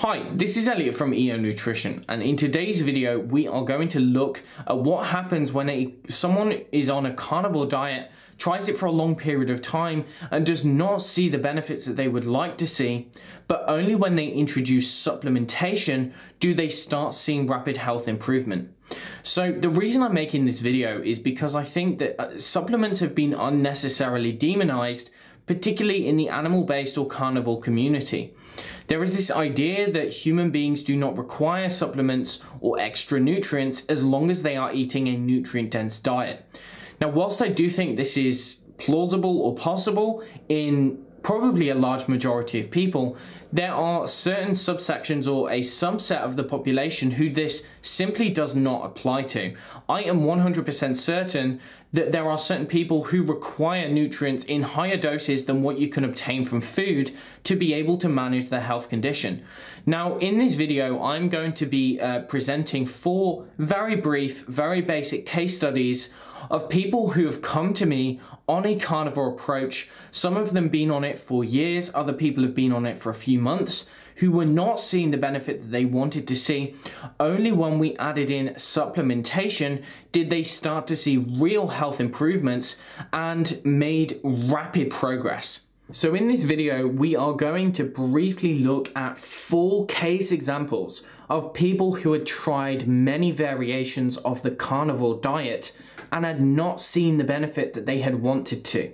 Hi, this is Elliot from EO Nutrition, and in today's video we are going to look at what happens when someone is on a carnivore diet, tries it for a long period of time and does not see the benefits that they would like to see, but only when they introduce supplementation do they start seeing rapid health improvement. So the reason I'm making this video is because I think that supplements have been unnecessarily demonized, particularly in the animal-based or carnivore community. There is this idea that human beings do not require supplements or extra nutrients as long as they are eating a nutrient-dense diet. Now, whilst I do think this is plausible or possible in probably a large majority of people, there are certain subsections or a subset of the population who this simply does not apply to. I am 100% certain that there are certain people who require nutrients in higher doses than what you can obtain from food to be able to manage their health condition. Now, in this video, I'm going to be presenting four very brief, very basic case studies of people who have come to me on a carnivore approach, some of them been on it for years, other people have been on it for a few months, who were not seeing the benefit that they wanted to see. Only when we added in supplementation did they start to see real health improvements and made rapid progress. So in this video, we are going to briefly look at four case examples of people who had tried many variations of the carnivore diet and had not seen the benefit that they had wanted to.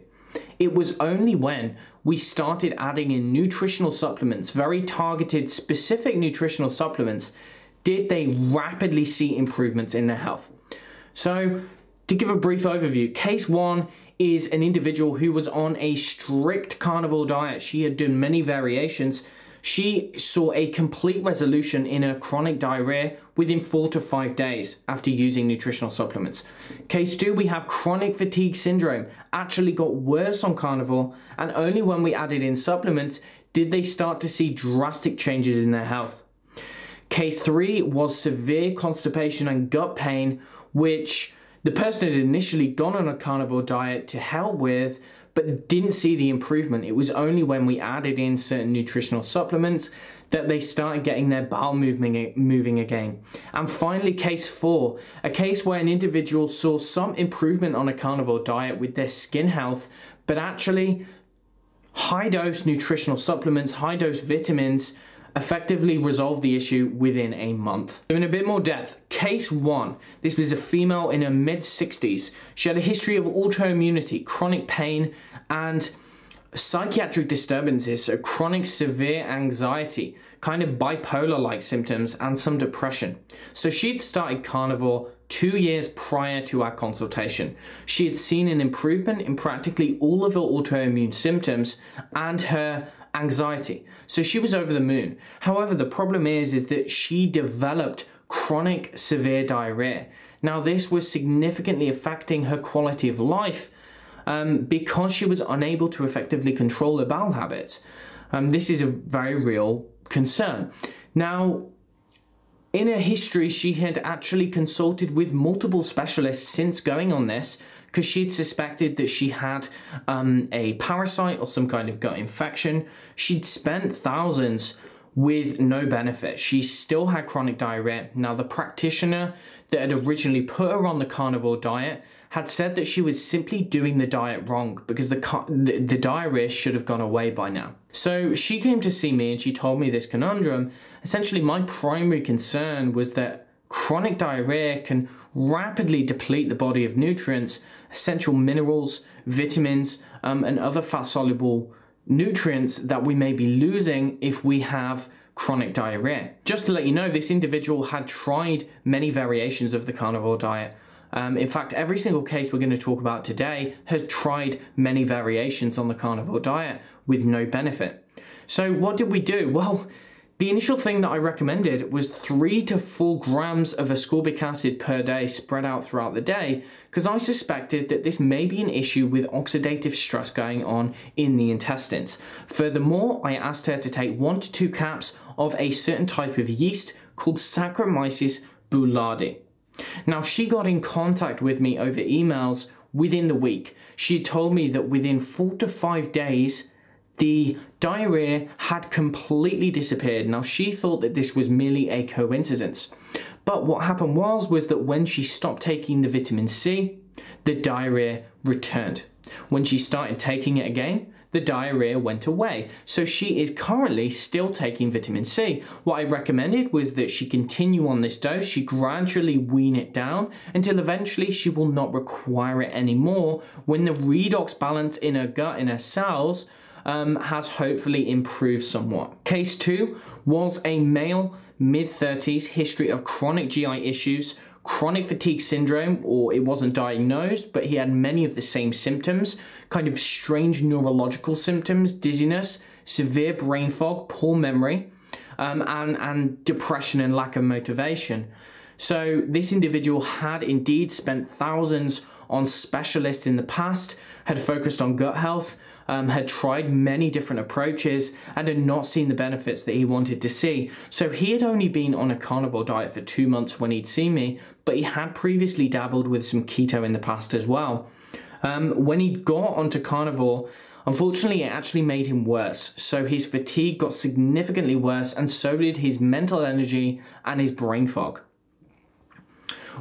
It was only when we started adding in nutritional supplements, very targeted, specific nutritional supplements, did they rapidly see improvements in their health. So, to give a brief overview, case one is an individual who was on a strict carnivore diet. She had done many variations. She saw a complete resolution in her chronic diarrhea within 4 to 5 days after using nutritional supplements. Case two, we have chronic fatigue syndrome, actually got worse on carnivore, and only when we added in supplements did they start to see drastic changes in their health. Case three was severe constipation and gut pain, which the person had initially gone on a carnivore diet to help with, but didn't see the improvement. It was only when we added in certain nutritional supplements that they started getting their bowel moving again. And finally, case four, a case where an individual saw some improvement on a carnivore diet with their skin health, but actually high-dose nutritional supplements, high-dose vitamins effectively resolved the issue within a month. So in a bit more depth, case one, this was a female in her mid-60s. She had a history of autoimmunity, chronic pain, and psychiatric disturbances, so chronic severe anxiety, kind of bipolar-like symptoms, and some depression. So she'd started carnivore 2 years prior to our consultation. She had seen an improvement in practically all of her autoimmune symptoms and her anxiety. So she was over the moon. However, the problem is that she developed chronic severe diarrhea. Now, this was significantly affecting her quality of life because she was unable to effectively control her bowel habits. This is a very real concern. Now, in her history, she had actually consulted with multiple specialists since going on this, because she had suspected that she had a parasite or some kind of gut infection. She'd spent thousands with no benefit. She still had chronic diarrhea. Now, the practitioner that had originally put her on the carnivore diet had said that she was simply doing the diet wrong because the diarrhea should have gone away by now. So she came to see me and she told me this conundrum. Essentially, my primary concern was that chronic diarrhea can rapidly deplete the body of nutrients, essential minerals, vitamins, and other fat-soluble nutrients that we may be losing if we have chronic diarrhea. Just to let you know, this individual had tried many variations of the carnivore diet. In fact, every single case we're going to talk about today has tried many variations on the carnivore diet with no benefit. So what did we do? Well, the initial thing that I recommended was 3 to 4 grams of ascorbic acid per day spread out throughout the day, because I suspected that this may be an issue with oxidative stress going on in the intestines. Furthermore, I asked her to take 1 to 2 caps of a certain type of yeast called Saccharomyces boulardii. Now, she got in contact with me over emails within the week. She told me that within 4 to 5 days, the diarrhea had completely disappeared. Now, she thought that this was merely a coincidence. But what happened was that when she stopped taking the vitamin C, the diarrhea returned. When she started taking it again, the diarrhea went away. So she is currently still taking vitamin C. What I recommended was that she continue on this dose, she gradually wean it down until eventually she will not require it anymore when the redox balance in her gut, in her cells, has hopefully improved somewhat. Case 2 was a male, mid-30s, history of chronic GI issues, chronic fatigue syndrome, or it wasn't diagnosed, but he had many of the same symptoms, kind of strange neurological symptoms, dizziness, severe brain fog, poor memory, and depression and lack of motivation. So this individual had indeed spent thousands on specialists in the past, had focused on gut health, had tried many different approaches and had not seen the benefits that he wanted to see. So he had only been on a carnivore diet for 2 months when he'd seen me, but he had previously dabbled with some keto in the past as well. When he got onto carnivore, unfortunately, it actually made him worse. So his fatigue got significantly worse, and so did his mental energy and his brain fog.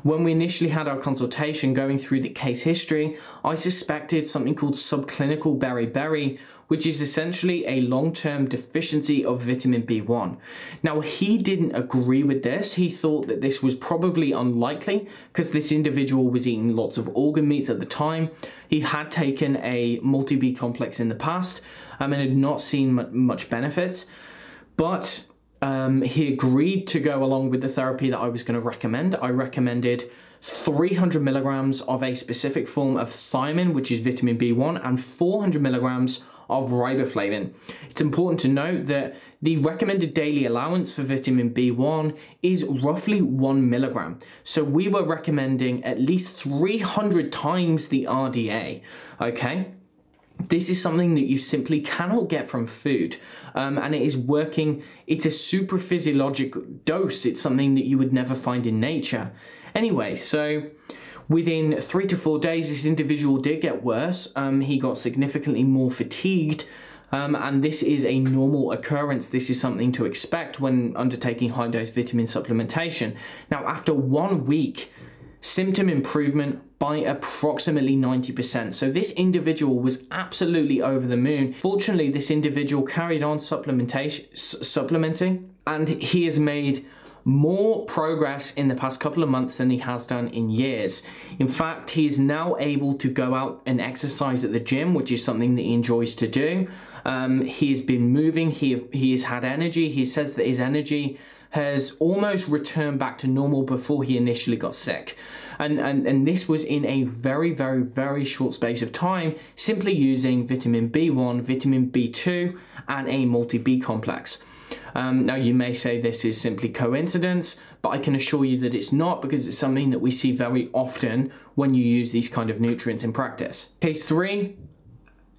When we initially had our consultation going through the case history, I suspected something called subclinical beriberi, which is essentially a long-term deficiency of vitamin B1. Now, he didn't agree with this. He thought that this was probably unlikely because this individual was eating lots of organ meats at the time. He had taken a multi-B complex in the past and had not seen much benefits, but he agreed to go along with the therapy that I was going to recommend. I recommended 300 milligrams of a specific form of thiamine, which is vitamin B1, and 400 milligrams of riboflavin. It's important to note that the recommended daily allowance for vitamin B1 is roughly 1 milligram. So we were recommending at least 300 times the RDA, okay? This is something that you simply cannot get from food, and it is working. It's a super physiologic dose. It's something that you would never find in nature. Anyway, so within 3 to 4 days, this individual did get worse. He got significantly more fatigued, and this is a normal occurrence. This is something to expect when undertaking high-dose vitamin supplementation. Now, after 1 week, symptom improvement by approximately 90%. So this individual was absolutely over the moon. Fortunately, this individual carried on supplementing, and he has made more progress in the past couple of months than he has done in years. In fact, he is now able to go out and exercise at the gym, which is something that he enjoys to do. He has been moving, he has had energy. He says that his energy has almost returned back to normal before he initially got sick. And this was in a very, very, very short space of time, simply using vitamin B1, vitamin B2, and a multi-B complex. Now, you may say this is simply coincidence, but I can assure you that it's not, because it's something that we see very often when you use these kind of nutrients in practice. Case 3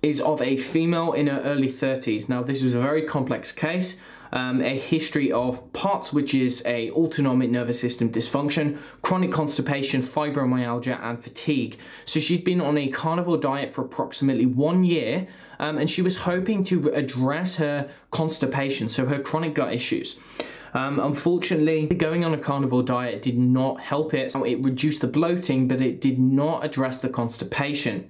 is of a female in her early 30s. Now, this was a very complex case. A history of POTS, which is a autonomic nervous system dysfunction, chronic constipation, fibromyalgia, and fatigue. So she'd been on a carnivore diet for approximately 1 year, and she was hoping to address her constipation, so her chronic gut issues. Unfortunately, going on a carnivore diet did not help it. It reduced the bloating, but it did not address the constipation.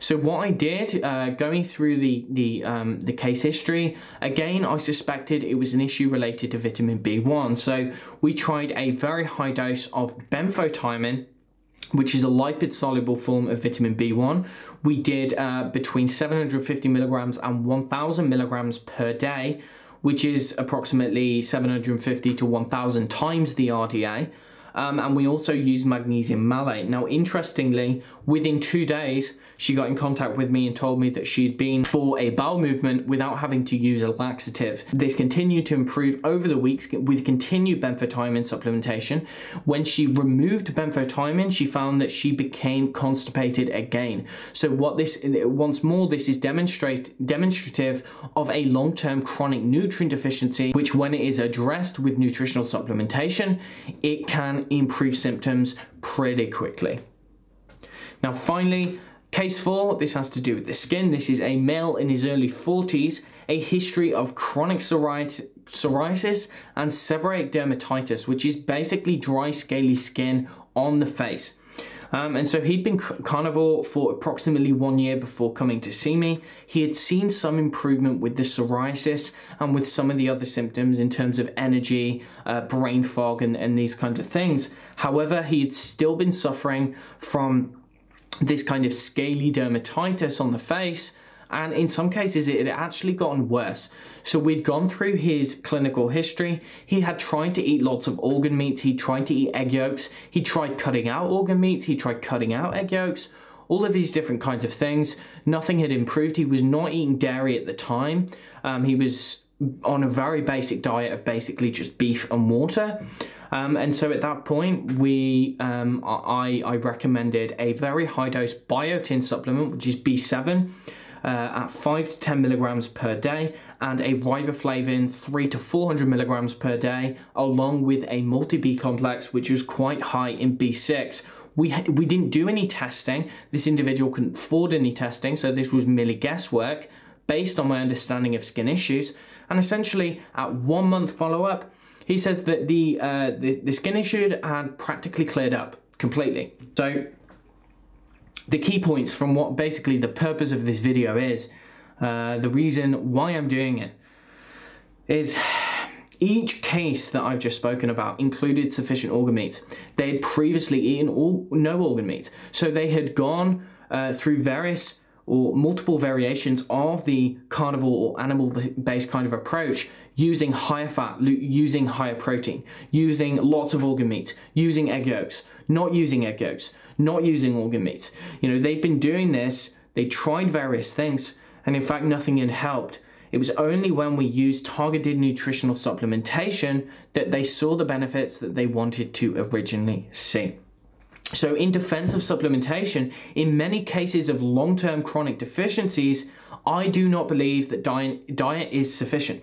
So what I did, going through the case history, again, I suspected it was an issue related to vitamin B1. So we tried a very high dose of benfotiamin, which is a lipid-soluble form of vitamin B1. We did between 750 milligrams and 1,000 milligrams per day, which is approximately 750 to 1,000 times the RDA. And we also used magnesium malate. Now, interestingly, within 2 days, she got in contact with me and told me that she'd been for a bowel movement without having to use a laxative. This continued to improve over the weeks with continued benfotiamin supplementation. When she removed benfotiamin, she found that she became constipated again. So what this, once more, this is demonstrative of a long-term chronic nutrient deficiency, which when it is addressed with nutritional supplementation, it can improve symptoms pretty quickly. Now, finally, Case 4, this has to do with the skin. This is a male in his early 40s, a history of chronic psoriasis and seborrheic dermatitis, which is basically dry, scaly skin on the face. And so he'd been carnivore for approximately 1 year before coming to see me. He had seen some improvement with the psoriasis and with some of the other symptoms in terms of energy, brain fog, and these kinds of things. However, he had still been suffering from this kind of scaly dermatitis on the face, and in some cases it had actually gotten worse. So we'd gone through his clinical history. He had tried to eat lots of organ meats, he tried to eat egg yolks, he tried cutting out organ meats, he tried cutting out egg yolks, all of these different kinds of things. Nothing had improved. He was not eating dairy at the time. He was on a very basic diet of basically just beef and water. And so at that point, I recommended a very high dose biotin supplement, which is B7, at 5 to 10 milligrams per day, and a riboflavin 3 to 400 milligrams per day, along with a multi-B complex, which was quite high in B6. We didn't do any testing. This individual couldn't afford any testing, so this was merely guesswork based on my understanding of skin issues. And essentially, at 1 month follow-up, he says that the skin issue had practically cleared up completely. So the key points from what basically the purpose of this video is, the reason why I'm doing it, is each case that I've just spoken about included sufficient organ meats. They had previously eaten no organ meats. So they had gone through various or multiple variations of the carnivore or animal-based kind of approach, using higher fat, using higher protein, using lots of organ meats, using egg yolks, not using egg yolks, not using organ meats. You know, they've been doing this, they tried various things, and in fact, nothing had helped. It was only when we used targeted nutritional supplementation that they saw the benefits that they wanted to originally see. So in defense of supplementation, in many cases of long-term chronic deficiencies, I do not believe that diet is sufficient.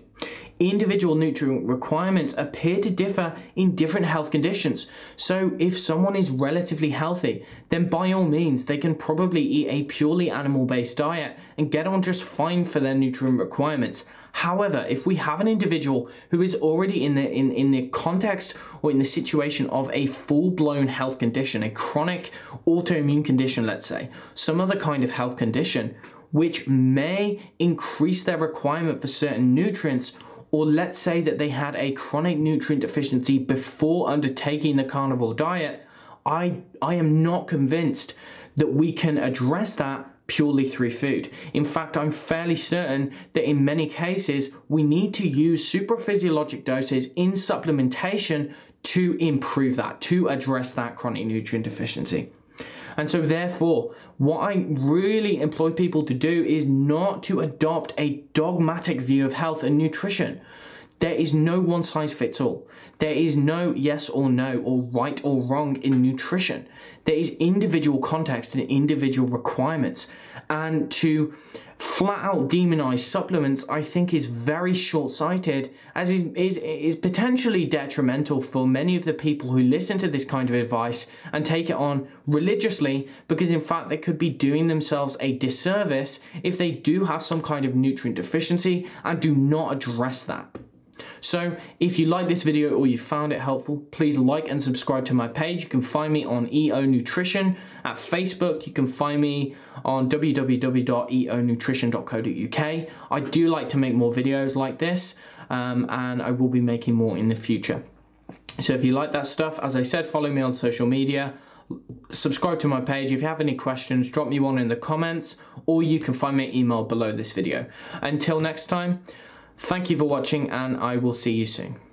Individual nutrient requirements appear to differ in different health conditions. So if someone is relatively healthy, then by all means, they can probably eat a purely animal-based diet and get on just fine for their nutrient requirements. However, if we have an individual who is already in the context or in the situation of a full-blown health condition, a chronic autoimmune condition, let's say, some other kind of health condition, which may increase their requirement for certain nutrients, or let's say that they had a chronic nutrient deficiency before undertaking the carnivore diet, I am not convinced that we can address that purely through food. In fact, I'm fairly certain that in many cases, we need to use supraphysiologic doses in supplementation to improve that, to address that chronic nutrient deficiency. And so therefore, what I really employ people to do is not to adopt a dogmatic view of health and nutrition. There is no one size fits all. There is no yes or no or right or wrong in nutrition. There is individual context and individual requirements. And to flat out demonize supplements, I think, is very short-sighted, as is potentially detrimental for many of the people who listen to this kind of advice and take it on religiously, because in fact they could be doing themselves a disservice if they do have some kind of nutrient deficiency and do not address that. So if you like this video or you found it helpful, please like and subscribe to my page. You can find me on EO Nutrition at Facebook. You can find me on www.eonutrition.co.uk. I do like to make more videos like this, and I will be making more in the future. So if you like that stuff, as I said, follow me on social media, subscribe to my page. If you have any questions, drop me one in the comments, or you can find my email below this video. Until next time, thank you for watching, and I will see you soon.